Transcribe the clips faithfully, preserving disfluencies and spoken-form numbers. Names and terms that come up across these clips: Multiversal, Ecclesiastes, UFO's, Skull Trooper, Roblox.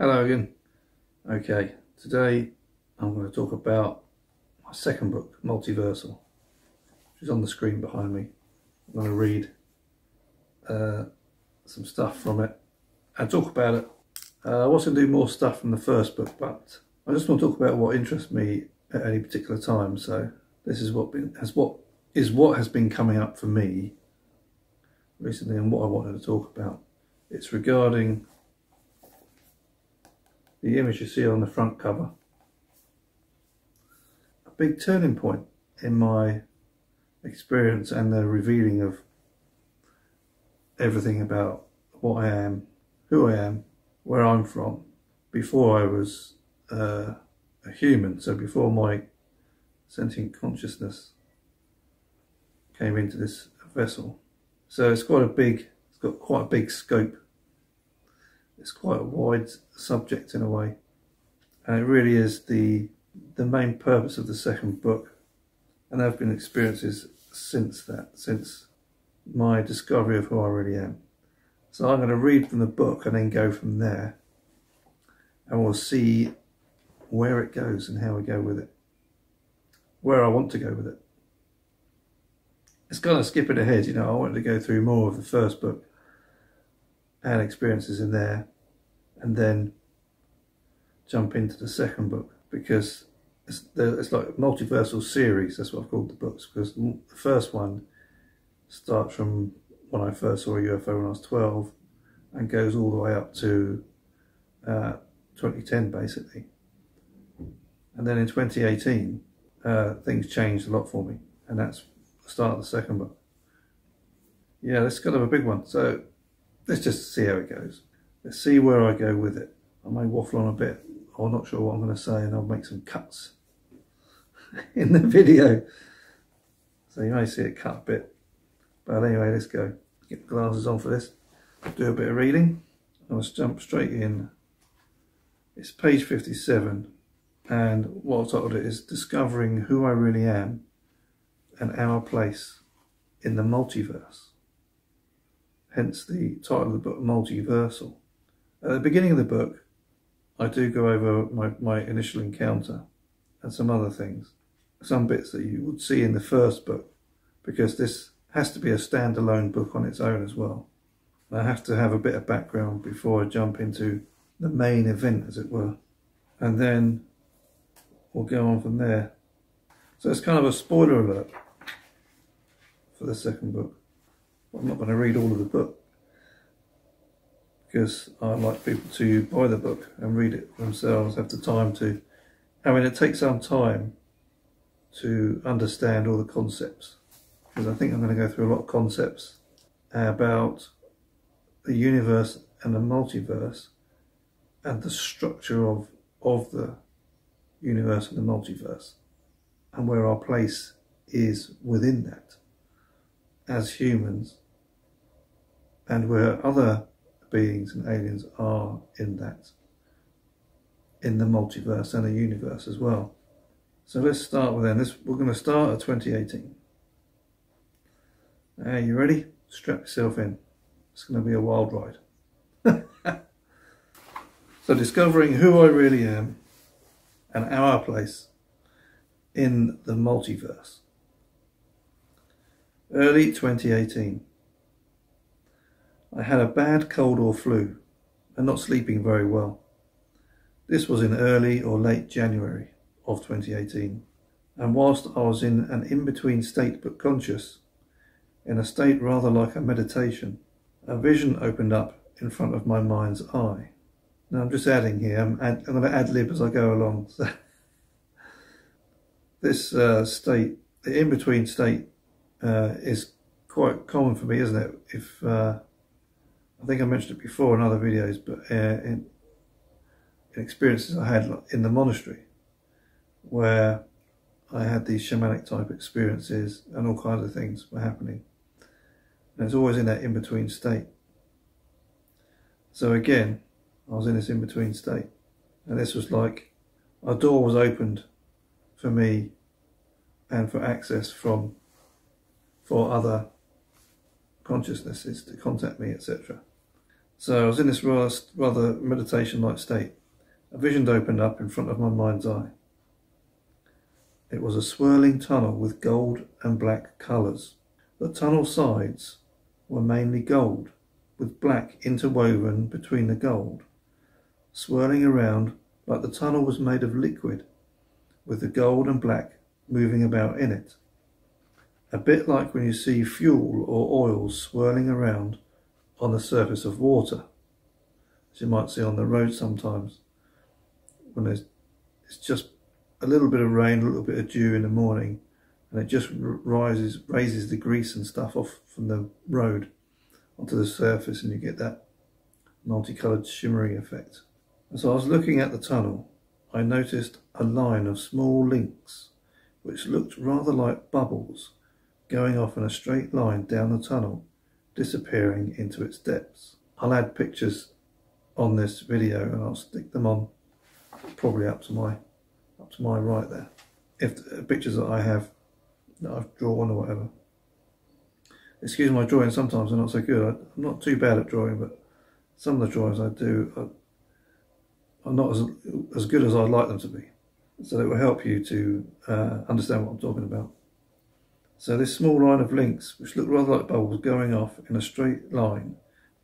Hello again. Okay, today I'm going to talk about my second book, Multiversal, which is on the screen behind me. I'm going to read uh, some stuff from it and talk about it. Uh, I was going to do more stuff from the first book, but I just want to talk about what interests me at any particular time. So this is what been, has what is what has been coming up for me recently, and what I wanted to talk about. It's regarding the image you see on the front cover. A big turning point in my experience and the revealing of everything about what I am, who I am, where I'm from. Before I was uh, a human, so before my sentient consciousness came into this vessel. So it's quite a big, it's got quite a big scope. It's quite a wide subject in a way, and it really is the the main purpose of the second book. And there have been experiences since that, since my discovery of who I really am. So I'm going to read from the book and then go from there, and we'll see where it goes and how we go with it, where I want to go with it. It's kind of skipping ahead, you know, I wanted to go through more of the first book and experiences in there, and then jump into the second book, because it's, it's like a multiversal series. That's what I've called the books, because the first one starts from when I first saw a U F O when I was twelve and goes all the way up to uh, twenty ten basically. And then in twenty eighteen uh, things changed a lot for me, and that's the start of the second book. Yeah, that's kind of a big one, so let's just see how it goes. Let's see where I go with it. I may waffle on a bit. I'm not sure what I'm going to say, and I'll make some cuts in the video. So you may see it cut a bit. But anyway, let's go. Get the glasses on for this. Do a bit of reading. I'll just jump straight in. It's page fifty-seven. And what I've titled it is Discovering Who I Really Am and Our Place in the Multiverse. Hence the title of the book, Multiversal. At the beginning of the book, I do go over my, my initial encounter and some other things, some bits that you would see in the first book, because this has to be a standalone book on its own as well. And I have to have a bit of background before I jump into the main event, as it were. And then we'll go on from there. So it's kind of a spoiler alert for the second book. I'm not going to read all of the book, because I like people to buy the book and read it themselves, have the time to. I mean, it takes some time to understand all the concepts, because I think I'm going to go through a lot of concepts about the universe and the multiverse and the structure of, of the universe and the multiverse, and where our place is within that as humans, and where other beings and aliens are in that, in the multiverse and the universe as well. So let's start with them. This, we're going to start at twenty eighteen. Are you ready? Strap yourself in. It's going to be a wild ride. So discovering who I really am and our place in the multiverse. Early twenty eighteen. I had a bad cold or flu and not sleeping very well. This was in early or late January of twenty eighteen, and whilst I was in an in-between state but conscious, in a state rather like a meditation, a vision opened up in front of my mind's eye. Now I'm just adding here, I'm, ad I'm going to ad-lib as I go along. So this uh, state, the in-between state, Uh, is quite common for me, isn't it? If uh, I think I mentioned it before in other videos, but uh, in, in experiences I had in the monastery, where I had these shamanic type experiences and all kinds of things were happening, and it's always in that in-between state. So again, I was in this in-between state, and this was like a door was opened for me and for access from for other consciousnesses to contact me, et cetera. So I was in this rather meditation-like state. A vision opened up in front of my mind's eye. It was a swirling tunnel with gold and black colours. The tunnel sides were mainly gold, with black interwoven between the gold, swirling around like the tunnel was made of liquid, with the gold and black moving about in it. A bit like when you see fuel or oil swirling around on the surface of water, as you might see on the road sometimes, when there's, it's just a little bit of rain, a little bit of dew in the morning, and it just rises, raises the grease and stuff off from the road onto the surface, and you get that multicoloured shimmering effect. As I was looking at the tunnel, I noticed a line of small links, which looked rather like bubbles, going off in a straight line down the tunnel, disappearing into its depths. I'll add pictures on this video, and I'll stick them on, probably up to my up to my right there, if the pictures that I have, that I've drawn or whatever. Excuse my drawing, sometimes I'm not so good. I, I'm not too bad at drawing, but some of the drawings I do are, are not as, as good as I'd like them to be. So it will help you to uh, understand what I'm talking about. So this small line of links, which looked rather like bubbles going off in a straight line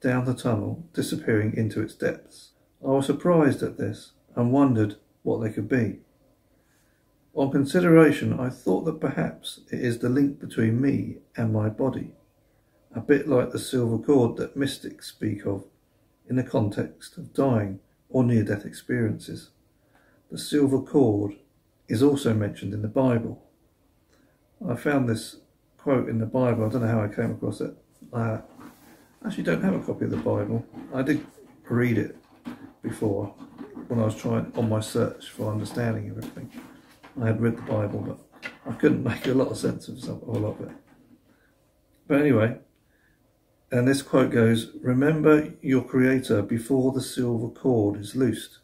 down the tunnel, disappearing into its depths. I was surprised at this and wondered what they could be. On consideration, I thought that perhaps it is the link between me and my body, a bit like the silver cord that mystics speak of in the context of dying or near-death experiences. The silver cord is also mentioned in the Bible. I found this quote in the Bible. I don't know how I came across it. I actually don't have a copy of the Bible. I did read it before when I was trying on my search for understanding everything. I had read the Bible, but I couldn't make a lot of sense of some, a lot of it. But anyway, and this quote goes, "Remember your Creator before the silver cord is loosed."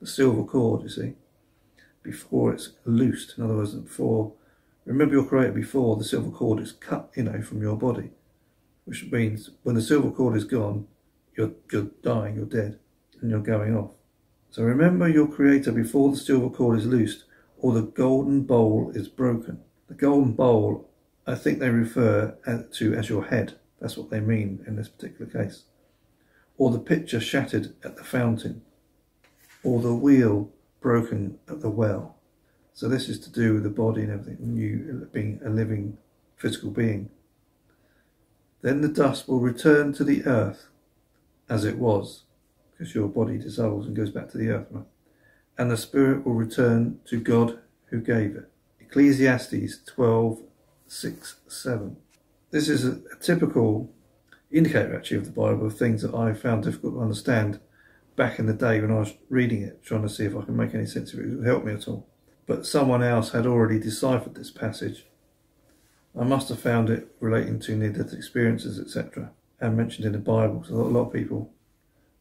The silver cord, you see, before it's loosed. In other words, before, remember your Creator before the silver cord is cut, you know, from your body. Which means when the silver cord is gone, you're, you're dying, you're dead, and you're going off. So remember your Creator before the silver cord is loosed, or the golden bowl is broken. The golden bowl, I think they refer to as your head. That's what they mean in this particular case. Or the pitcher shattered at the fountain. Or the wheel broken at the well. So this is to do with the body and everything, you being a living physical being. Then the dust will return to the earth as it was, because your body dissolves and goes back to the earth, right? And the spirit will return to God who gave it. Ecclesiastes twelve, six, seven. This is a, a typical indicator actually of the Bible, of things that I found difficult to understand back in the day when I was reading it, trying to see if I could make any sense of it. It would help me at all. But someone else had already deciphered this passage. I must have found it relating to near-death experiences, et cetera, and mentioned in the Bible. So a lot of people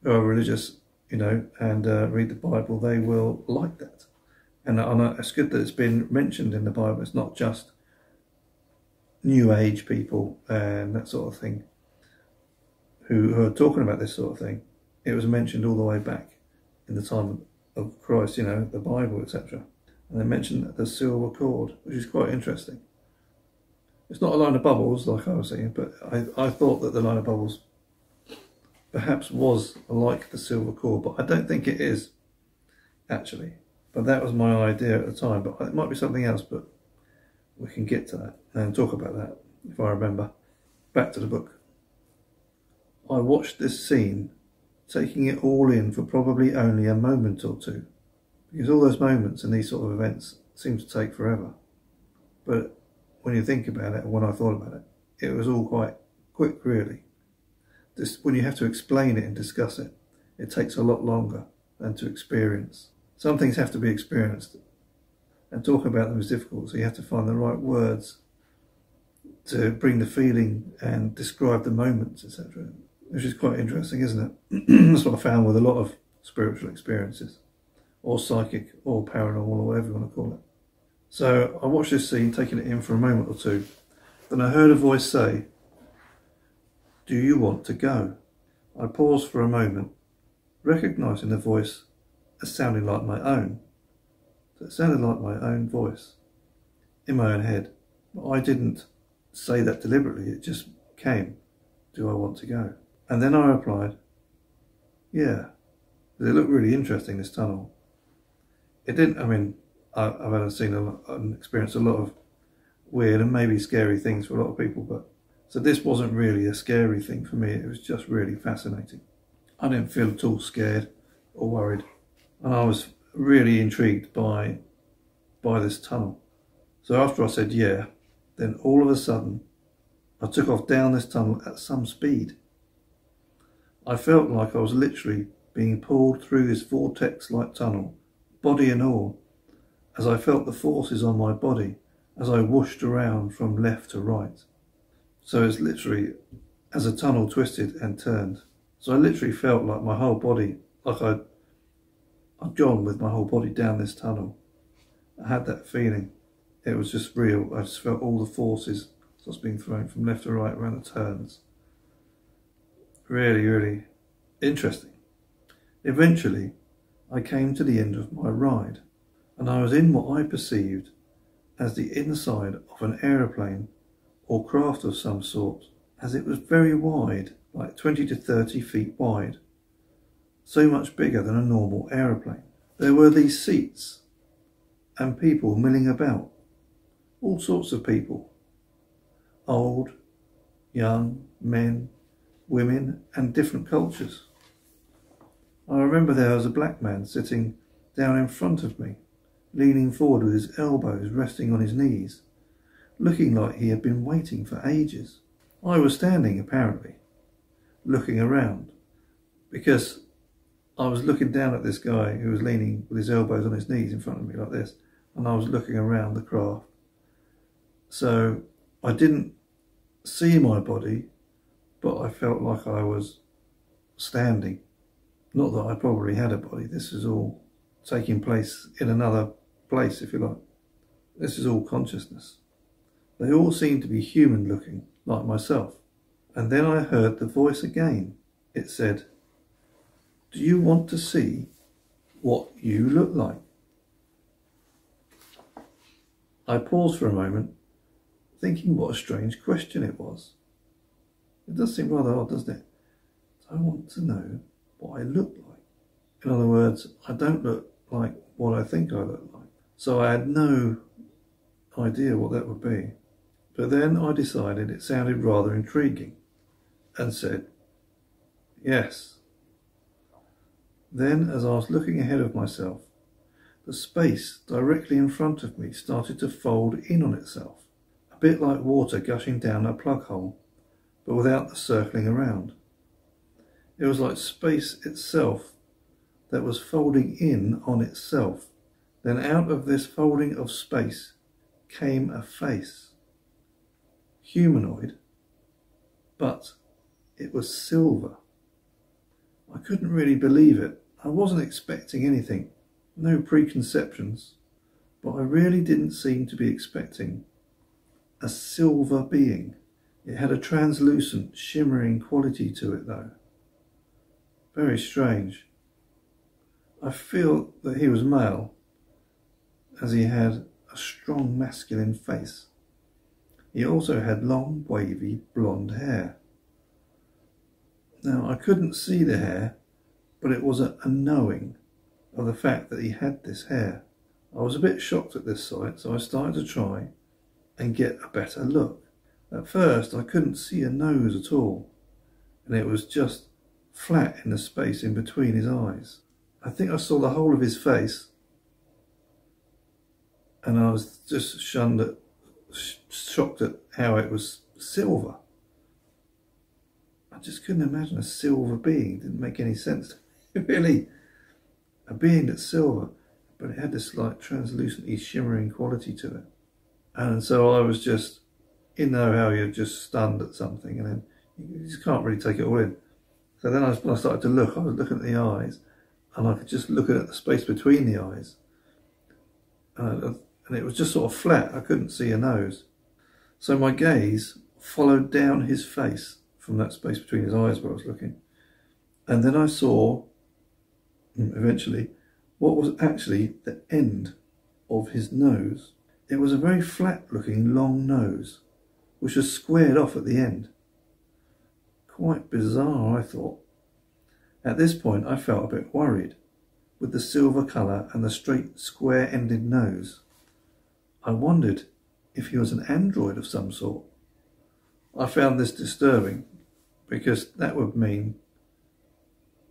who are religious, you know, and uh, read the Bible, they will like that. And, and it's good that it's been mentioned in the Bible. It's not just New Age people and that sort of thing who, who are talking about this sort of thing. It was mentioned all the way back in the time of Christ, you know, the Bible, et cetera. And they mentioned the silver cord, which is quite interesting. It's not a line of bubbles, like I was saying, but I, I thought that the line of bubbles perhaps was like the silver cord, but I don't think it is, actually. But that was my idea at the time, but it might be something else, but we can get to that and talk about that, if I remember. Back to the book. I watched this scene, taking it all in for probably only a moment or two, because all those moments and these sort of events seem to take forever. But when you think about it, when I thought about it, it was all quite quick, really. This, when you have to explain it and discuss it, it takes a lot longer than to experience. Some things have to be experienced, and talking about them is difficult, so you have to find the right words to bring the feeling and describe the moments, et cetera, which is quite interesting, isn't it? That's what I found with a lot of spiritual experiences, or psychic, or paranormal, or whatever you want to call it. So I watched this scene, taking it in for a moment or two, then I heard a voice say, "Do you want to go?" I paused for a moment, recognising the voice as sounding like my own. So it sounded like my own voice, in my own head. But I didn't say that deliberately, it just came. Do I want to go? And then I replied, yeah. It looked really interesting, this tunnel. It didn't, I mean, I, I've had seen a, and experienced a lot of weird and maybe scary things for a lot of people, but so this wasn't really a scary thing for me. It was just really fascinating. I didn't feel at all scared or worried, and I was really intrigued by by this tunnel. So after I said yeah, then all of a sudden I took off down this tunnel at some speed. I felt like I was literally being pulled through this vortex-like tunnel, body and all, as I felt the forces on my body as I whooshed around from left to right. So it's literally as a tunnel twisted and turned. So I literally felt like my whole body, like I'd, I'd gone with my whole body down this tunnel. I had that feeling. It was just real. I just felt all the forces that was being thrown from left to right around the turns. Really, really interesting. Eventually, I came to the end of my ride, and I was in what I perceived as the inside of an aeroplane or craft of some sort, as it was very wide, like twenty to thirty feet wide, so much bigger than a normal aeroplane. There were these seats and people milling about, all sorts of people, old, young, men, women, and different cultures. I remember there was a black man sitting down in front of me, leaning forward with his elbows resting on his knees, looking like he had been waiting for ages. I was standing, apparently, looking around, because I was looking down at this guy who was leaning with his elbows on his knees in front of me like this, and I was looking around the craft. So I didn't see my body, but I felt like I was standing. Not that I probably had a body, this is all taking place in another place, if you like. This is all consciousness. They all seemed to be human looking, like myself. And then I heard the voice again. It said, do you want to see what you look like? I paused for a moment, thinking what a strange question it was. It does seem rather odd, doesn't it? I want to know what I look like. In other words, I don't look like what I think I look like. So I had no idea what that would be. But then I decided it sounded rather intriguing and said, yes. Then, as I was looking ahead of myself, the space directly in front of me started to fold in on itself, a bit like water gushing down a plug hole, but without the circling around. It was like space itself that was folding in on itself. Then out of this folding of space came a face. Humanoid, but it was silver. I couldn't really believe it. I wasn't expecting anything, no preconceptions, but I really didn't seem to be expecting a silver being. It had a translucent, shimmering quality to it though. Very strange. I feel that he was male, as he had a strong masculine face. He also had long, wavy, blonde hair. Now, I couldn't see the hair, but it was a, a knowing of the fact that he had this hair. I was a bit shocked at this sight, so I started to try and get a better look. At first, I couldn't see a nose at all, and it was just flat in the space in between his eyes. I think I saw the whole of his face, and I was just shunned at, sh shocked at how it was silver. I just couldn't imagine a silver being. It didn't make any sense to me, really. A being that's silver, but it had this like translucently shimmering quality to it. And so I was just, you know how you're just stunned at something and then you just can't really take it all in. So then I, when I started to look, I was looking at the eyes, and I could just look at the space between the eyes. And, and it was just sort of flat, I couldn't see a nose. So my gaze followed down his face from that space between his eyes where I was looking. And then I saw, eventually, what was actually the end of his nose. It was a very flat-looking long nose, which was squared off at the end. Quite bizarre, I thought. At this point, I felt a bit worried, with the silver colour and the straight, square-ended nose. I wondered if he was an android of some sort. I found this disturbing, because that would mean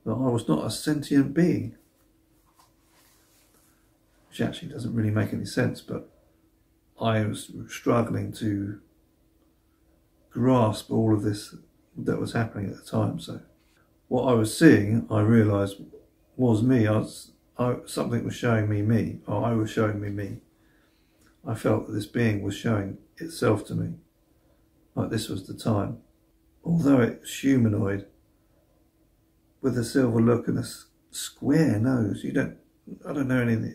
that I was not a sentient being. Which actually doesn't really make any sense, but I was struggling to grasp all of this that was happening at the time. So what I was seeing, I realised, was me. I was, I, something was showing me me, or I was showing me me. I felt that this being was showing itself to me, like this was the time. Although it's humanoid, with a silver look and a square nose, you don't, I don't know any,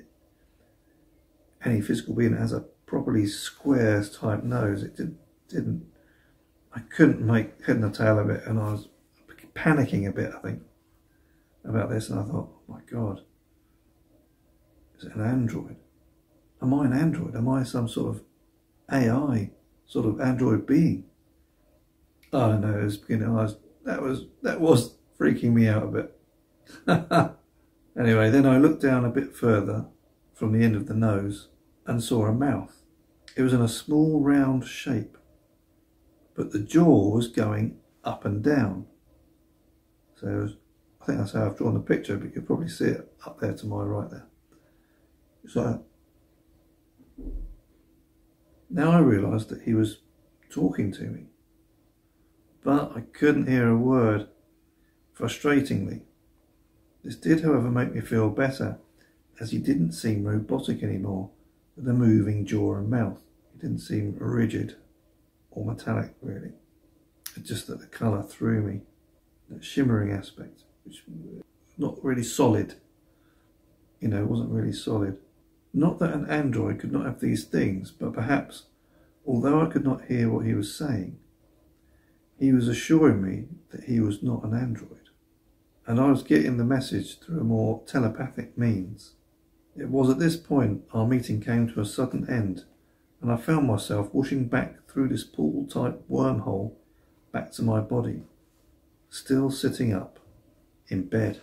any physical being that has a properly square type nose. It did, didn't, I couldn't make head and tail of it, and I was panicking a bit, I think, about this, and I thought, oh my God, is it an android? Am I an android? Am I some sort of A I, sort of android being? I don't know, it was beginning, I was, that was, that was freaking me out a bit. Anyway, then I looked down a bit further from the end of the nose and saw a mouth. It was in a small round shape, but the jaw was going up and down. So it was, I think that's how I've drawn the picture, but you can probably see it up there to my right there. It's like that. Now I realised that he was talking to me, but I couldn't hear a word, frustratingly. This did, however, make me feel better, as he didn't seem robotic anymore, with a moving jaw and mouth. He didn't seem rigid or metallic, really. It's just that the colour threw me, that shimmering aspect, which was not really solid. You know, it wasn't really solid. Not that an android could not have these things, but perhaps, although I could not hear what he was saying, he was assuring me that he was not an android. And I was getting the message through a more telepathic means. It was at this point our meeting came to a sudden end, and I found myself washing back through this pool-type wormhole back to my body, still sitting up in bed.